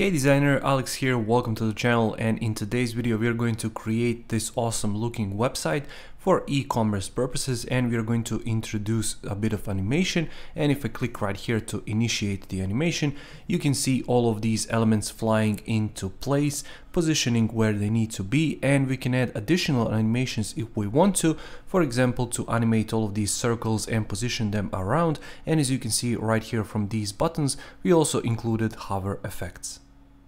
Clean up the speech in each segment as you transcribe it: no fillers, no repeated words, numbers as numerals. Hey designer, Alex here, welcome to the channel, and in today's video we are going to create this awesome looking website for e-commerce purposes, and we are going to introduce a bit of animation. And if I click right here to initiate the animation, you can see all of these elements flying into place, positioning where they need to be, and we can add additional animations if we want to, for example to animate all of these circles and position them around. And as you can see right here from these buttons, we also included hover effects.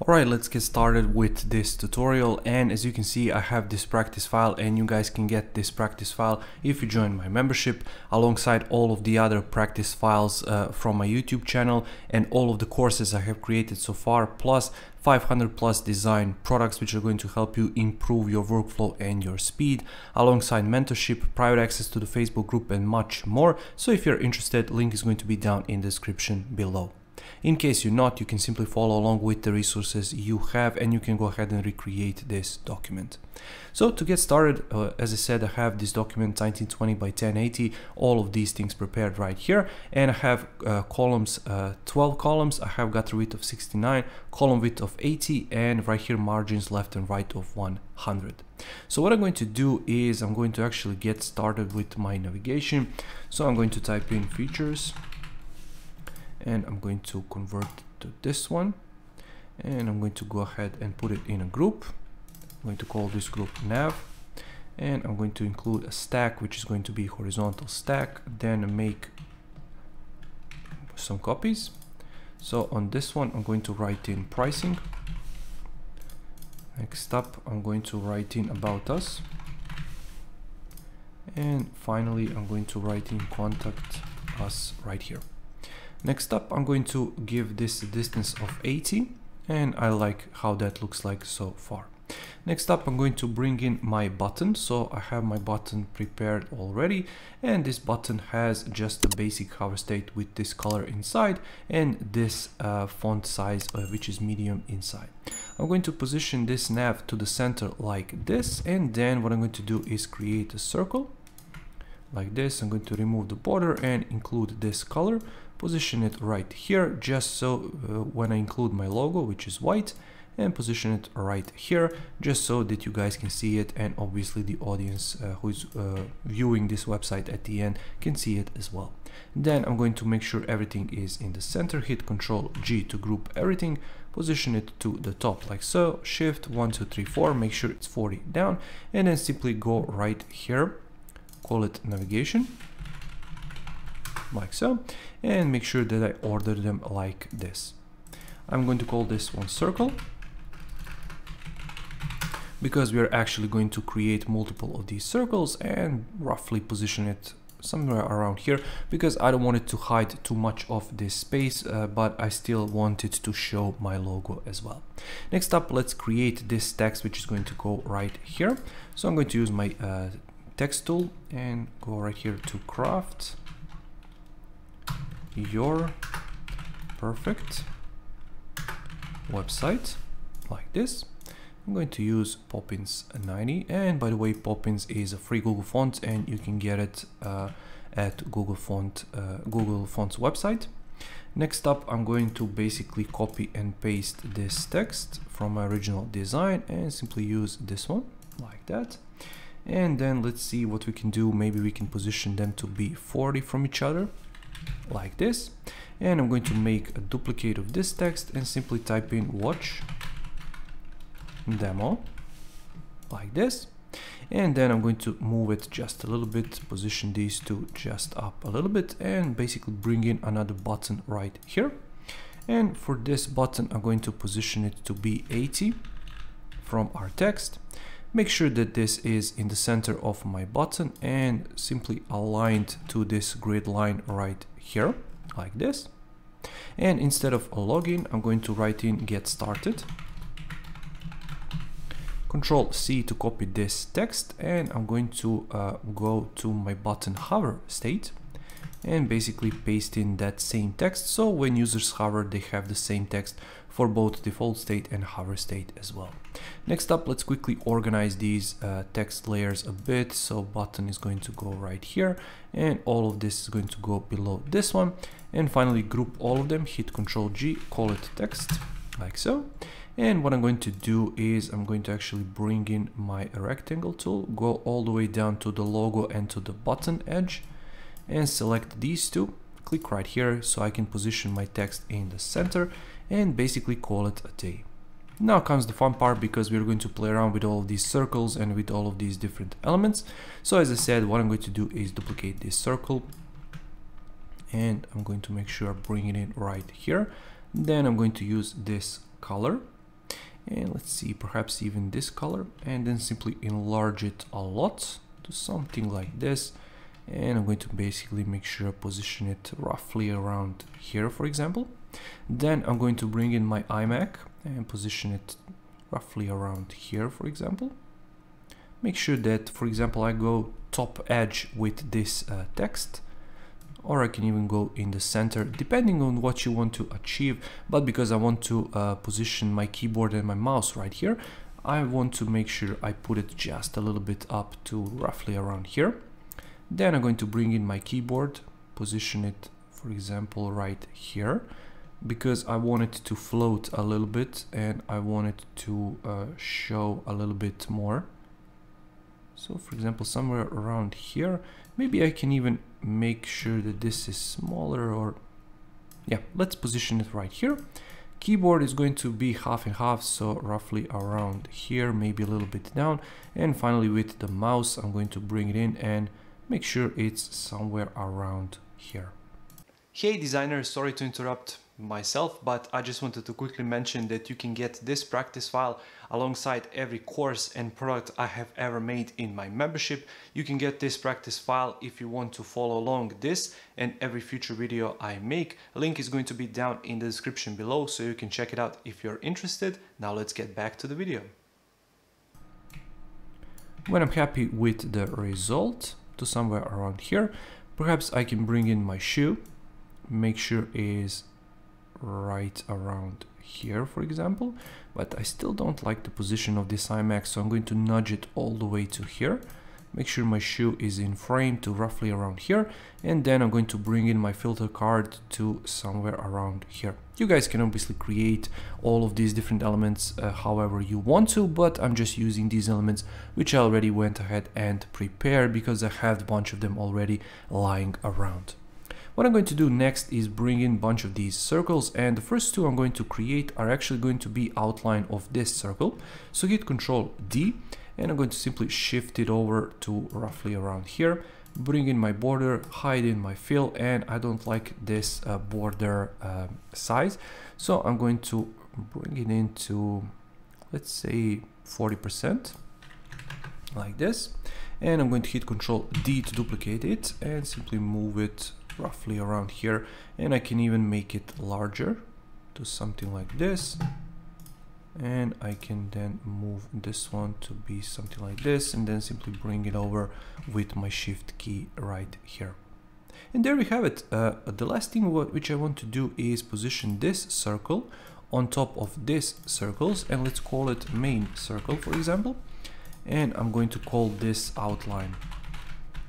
Alright, let's get started with this tutorial, and as you can see I have this practice file, and you guys can get this practice file if you join my membership alongside all of the other practice files from my YouTube channel and all of the courses I have created so far, plus 500 plus design products which are going to help you improve your workflow and your speed, alongside mentorship, private access to the Facebook group, and much more. So if you're interested, link is going to be down in the description below. In case you're not, you can simply follow along with the resources you have, and you can go ahead and recreate this document. So to get started, as I said, I have this document 1920 by 1080, all of these things prepared right here, and I have columns, 12 columns. I have got a width of 69, column width of 80, and right here margins left and right of 100. So what I'm going to do is I'm going to actually get started with my navigation. So I'm going to type in features, and I'm going to convert it to this one, and I'm going to go ahead and put it in a group. I'm going to call this group nav, and I'm going to include a stack which is going to be horizontal stack, then make some copies. So on this one I'm going to write in pricing. Next up I'm going to write in about us, and finally I'm going to write in contact us right here. Next up, I'm going to give this a distance of 80, and I like how that looks like so far. Next up, I'm going to bring in my button. So I have my button prepared already, and this button has just the basic hover state with this color inside and this font size, which is medium inside. I'm going to position this nav to the center like this, and then what I'm going to do is create a circle like this. I'm going to remove the border and include this color. Position it right here, just so when I include my logo, which is white, and position it right here, just so that you guys can see it, and obviously the audience who is viewing this website at the end can see it as well. Then I'm going to make sure everything is in the center, hit Ctrl G to group everything, position it to the top like so, Shift 1, 2, 3, 4, make sure it's 40 down, and then simply go right here, call it navigation, like so, and make sure that I order them like this. I'm going to call this one circle, because we are actually going to create multiple of these circles, and roughly position it somewhere around here, because I don't want it to hide too much of this space, but I still want it to show my logo as well. Next up, let's create this text which is going to go right here. So I'm going to use my text tool and go right here to craft your perfect website like this. I'm going to use Poppins 90, and by the way, Poppins is a free Google font, and you can get it at Google Fonts website. Next up, I'm going to basically copy and paste this text from my original design and simply use this one like that. And then let's see what we can do. Maybe we can position them to be 40 from each other like this, and I'm going to make a duplicate of this text and simply type in watch demo like this, and then I'm going to move it just a little bit, position these two just up a little bit, and basically bring in another button right here. And for this button I'm going to position it to be 80 from our text. Make sure that this is in the center of my button and simply aligned to this grid line right here like this. And instead of a login, I'm going to write in get started, Ctrl C to copy this text, and I'm going to go to my button hover state, and basically paste in that same text, so when users hover they have the same text for both default state and hover state as well. Next up, let's quickly organize these text layers a bit. So button is going to go right here, and all of this is going to go below this one. And finally group all of them, hit Ctrl G, call it text, like so. And what I'm going to do is I'm going to actually bring in my rectangle tool, go all the way down to the logo and to the button edge, and select these two, click right here so I can position my text in the center, and basically call it a day. Now comes the fun part, because we're going to play around with all of these circles and with all of these different elements. So as I said, what I'm going to do is duplicate this circle, and I'm going to make sure I bring it in right here. Then I'm going to use this color, and let's see, perhaps even this color, and then simply enlarge it a lot to something like this. And I'm going to basically make sure I position it roughly around here, for example. Then I'm going to bring in my iMac and position it roughly around here, for example. Make sure that, for example, I go top edge with this text, or I can even go in the center, depending on what you want to achieve. But because I want to position my keyboard and my mouse right here, I want to make sure I put it just a little bit up to roughly around here. Then I'm going to bring in my keyboard, position it, for example, right here, because I want it to float a little bit and I want it to show a little bit more. So, for example, somewhere around here, maybe I can even make sure that this is smaller, or yeah, let's position it right here. Keyboard is going to be half and half, so roughly around here, maybe a little bit down. And finally, with the mouse, I'm going to bring it in and make sure it's somewhere around here. Hey designers, sorry to interrupt myself, but I just wanted to quickly mention that you can get this practice file alongside every course and product I have ever made in my membership. You can get this practice file if you want to follow along this and every future video I make. Link is going to be down in the description below, so you can check it out if you're interested. Now let's get back to the video. When I'm happy with the result, to somewhere around here, perhaps I can bring in my shoe, make sure is right around here, for example, but I still don't like the position of this iMac, so I'm going to nudge it all the way to here, make sure my shoe is in frame to roughly around here, and then I'm going to bring in my filter card to somewhere around here. You guys can obviously create all of these different elements however you want to, but I'm just using these elements which I already went ahead and prepared because I have a bunch of them already lying around. What I'm going to do next is bring in a bunch of these circles, and the first two I'm going to create are actually going to be outline of this circle. So hit Ctrl D, and I'm going to simply shift it over to roughly around here, bring in my border, hide in my fill, and I don't like this border size. So I'm going to bring it into, let's say, 40%, like this. And I'm going to hit Ctrl D to duplicate it and simply move it roughly around here. And I can even make it larger to something like this. And I can then move this one to be something like this, and then simply bring it over with my shift key right here. And there we have it. The last thing which I want to do is position this circle on top of this circles, and let's call it main circle, for example. And I'm going to call this outline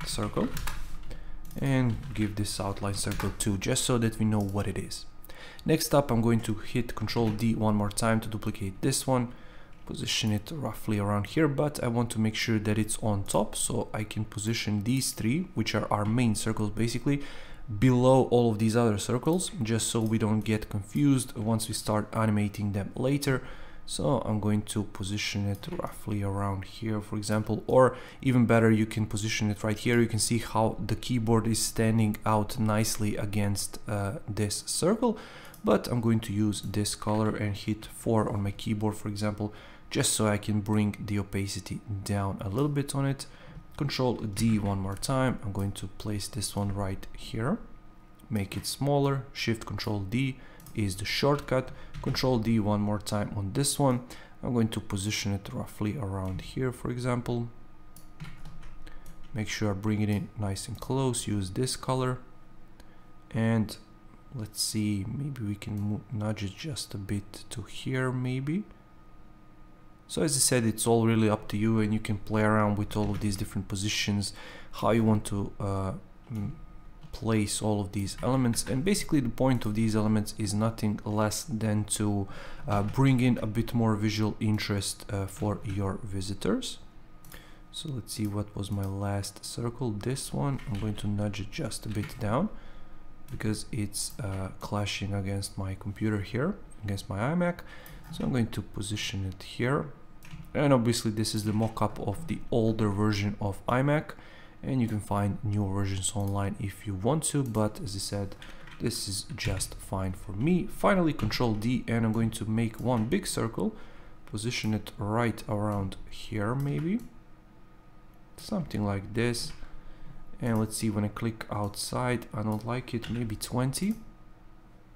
circle and give this outline circle 2, just so that we know what it is. Next up, I'm going to hit Ctrl D one more time to duplicate this one, position it roughly around here, but I want to make sure that it's on top, so I can position these three, which are our main circles basically, below all of these other circles, just so we don't get confused once we start animating them later. So I'm going to position it roughly around here, for example, or even better, you can position it right here. You can see how the keyboard is standing out nicely against this circle, but I'm going to use this color and hit 4 on my keyboard, for example, just so I can bring the opacity down a little bit on it. Control D one more time. I'm going to place this one right here, make it smaller. Shift Control D is the shortcut. Control D one more time on this one. I'm going to position it roughly around here, for example. Make sure I bring it in nice and close, use this color, And let's see, maybe we can nudge it just a bit to here maybe. So as I said, it's all really up to you, and you can play around with all of these different positions, how you want to place all of these elements. And basically the point of these elements is nothing less than to bring in a bit more visual interest for your visitors. So let's see, what was my last circle? This one. I'm going to nudge it just a bit down because it's clashing against my computer here, against my iMac. So I'm going to position it here. And obviously this is the mock-up of the older version of iMac, and you can find newer versions online if you want to, but as I said, this is just fine for me. Finally, Ctrl D, and I'm going to make one big circle, position it right around here maybe, something like this. And let's see, when I click outside, I don't like it, maybe 20.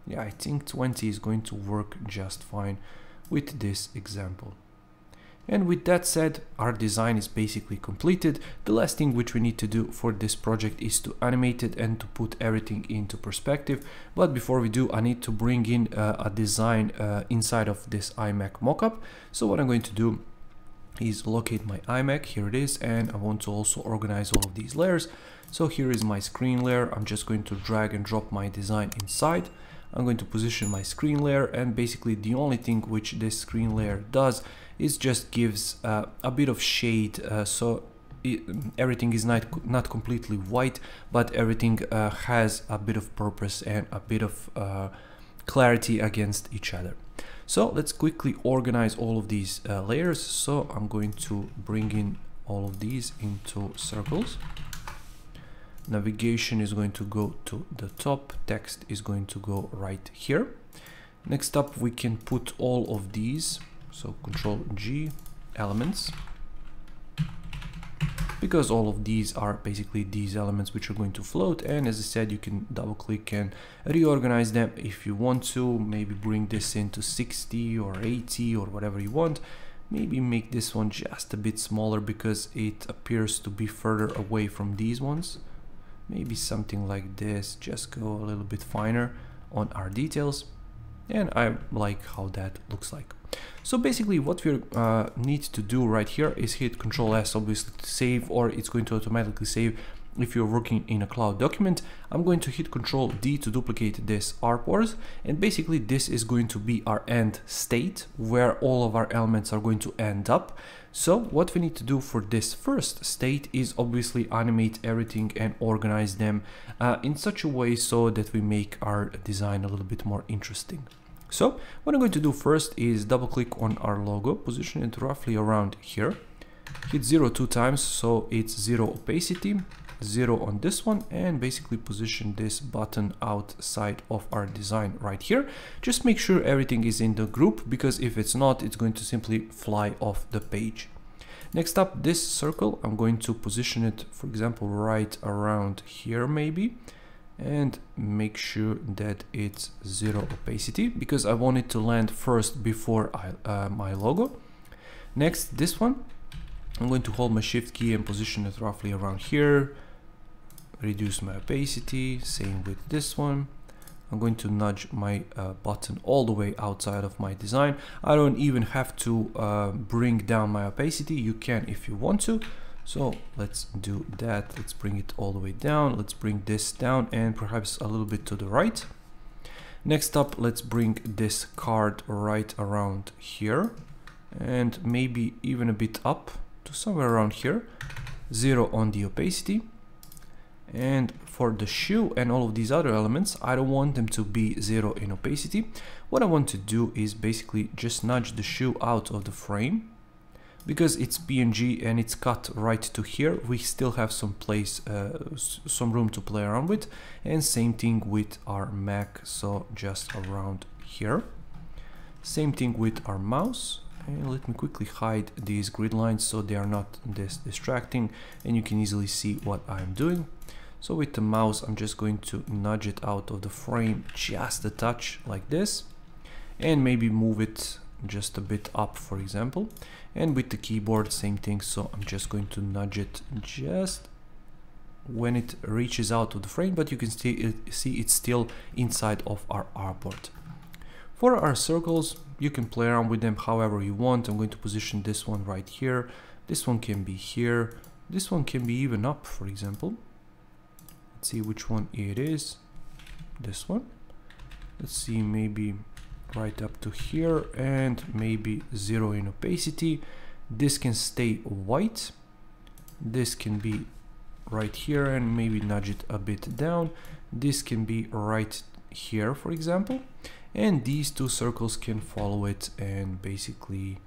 Yeah, I think 20 is going to work just fine with this example. And with that said, our design is basically completed. The last thing which we need to do for this project is to animate it and to put everything into perspective. But before we do, I need to bring in a design inside of this iMac mockup. So what I'm going to do is locate my iMac. Here it is, and I want to also organize all of these layers. So here is my screen layer. I'm just going to drag and drop my design inside. I'm going to position my screen layer, and basically the only thing which this screen layer does is just gives a bit of shade, so everything is not completely white, but everything has a bit of purpose and a bit of clarity against each other. So let's quickly organize all of these layers. So I'm going to bring in all of these into circles. Navigation is going to go to the top, text is going to go right here. Next up, we can put all of these, so Ctrl G, elements, because all of these are basically these elements which are going to float. And as I said, you can double click and reorganize them if you want to, maybe bring this into 60 or 80 or whatever you want. Maybe make this one just a bit smaller because it appears to be further away from these ones. Maybe something like this, just go a little bit finer on our details. And I like how that looks like. So basically what we need to do right here is hit Ctrl S obviously to save, or it's going to automatically save if you're working in a cloud document. I'm going to hit Ctrl D to duplicate this artboard, and basically this is going to be our end state where all of our elements are going to end up. So what we need to do for this first state is obviously animate everything and organize them in such a way so that we make our design a little bit more interesting. So what I'm going to do first is double click on our logo, position it roughly around here, hit 0 2 times, so it's 0 opacity, 0 on this one, and basically position this button outside of our design right here. Just make sure everything is in the group, because if it's not, it's going to simply fly off the page. Next up, this circle, I'm going to position it, for example, right around here maybe, and make sure that it's 0 opacity because I want it to land first before my logo. Next, this one, I'm going to hold my shift key and position it roughly around here. Reduce my opacity, same with this one. I'm going to nudge my button all the way outside of my design. I don't even have to bring down my opacity. You can if you want to. So let's do that. Let's bring it all the way down. Let's bring this down and perhaps a little bit to the right. Next up, let's bring this card right around here and maybe even a bit up to somewhere around here. 0 on the opacity. And for the shoe and all of these other elements, I don't want them to be 0 in opacity. What I want to do is basically just nudge the shoe out of the frame, because it's PNG and it's cut right to here. We still have some place, some room to play around with. And same thing with our Mac, so just around here. Same thing with our mouse. And let me quickly hide these grid lines so they are not this distracting and you can easily see what I'm doing. So with the mouse, I'm just going to nudge it out of the frame just a touch like this, and maybe move it just a bit up, for example. And with the keyboard, same thing. So I'm just going to nudge it just when it reaches out to the frame, but you can see it's still inside of our artboard. For our circles, you can play around with them however you want. I'm going to position this one right here. This one can be here. This one can be even up, for example. Let's see which one it is. This one. Let's see, maybe right up to here, and maybe 0 in opacity. This can stay white. This can be right here and maybe nudge it a bit down. This can be right here, for example. And these two circles can follow it, and basically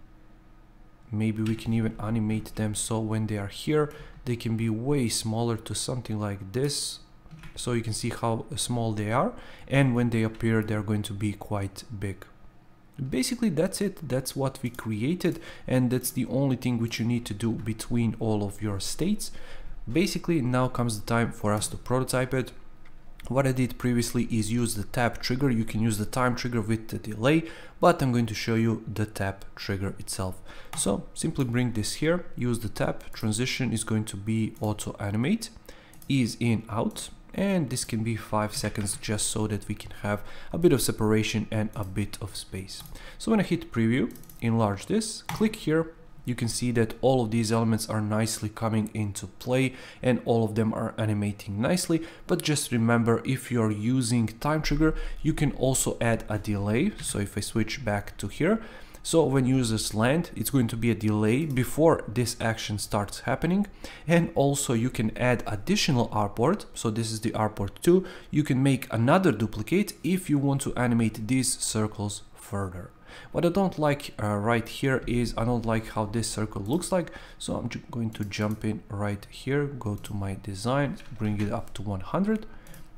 maybe we can even animate them so when they are here they can be way smaller to something like this, so you can see how small they are, and when they appear they're going to be quite big. Basically that's it, that's what we created, and that's the only thing which you need to do between all of your states. Basically now comes the time for us to prototype it. What I did previously is use the tab trigger. You can use the time trigger with the delay, but I'm going to show you the tab trigger itself. So simply bring this here, use the tab, transition is going to be auto animate, ease in out, and this can be 5 seconds just so that we can have a bit of separation and a bit of space. So when I hit preview, enlarge this, click here, you can see that all of these elements are nicely coming into play and all of them are animating nicely. But just remember, if you're using time trigger, you can also add a delay. So if I switch back to here, so when users land, it's going to be a delay before this action starts happening. And also you can add additional artboard. So this is the artboard 2. You can make another duplicate if you want to animate these circles further. What I don't like right here is I don't like how this circle looks like. So I'm going to jump in right here, go to my design, bring it up to 100.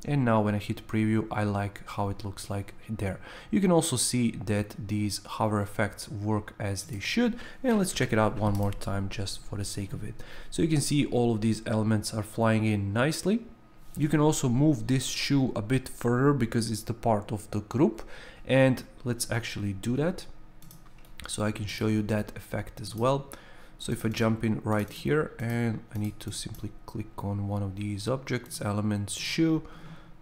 And now when I hit preview, I like how it looks like there. You can also see that these hover effects work as they should. And let's check it out one more time just for the sake of it. So you can see all of these elements are flying in nicely. You can also move this shoe a bit further because it's the part of the group. And let's actually do that so I can show you that effect as well. So if I jump in right here, and I need to simply click on one of these objects, elements, shoe.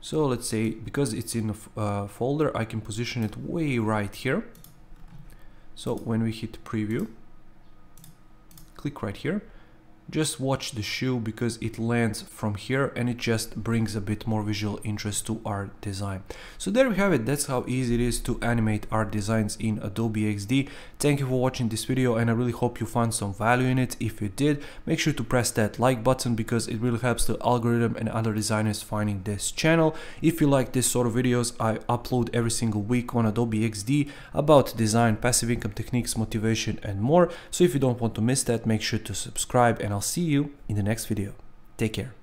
So let's say, because it's in a folder, I can position it way right here. So when we hit preview, click right here. Just watch the shoe because it lands from here and it just brings a bit more visual interest to our design. So there we have it. That's how easy it is to animate our designs in Adobe XD. Thank you for watching this video and I really hope you found some value in it. If you did, make sure to press that like button because it really helps the algorithm and other designers finding this channel. If you like this sort of videos, I upload every single week on Adobe XD about design, passive income techniques, motivation and more. So if you don't want to miss that, make sure to subscribe and I'll see you in the next video. Take care.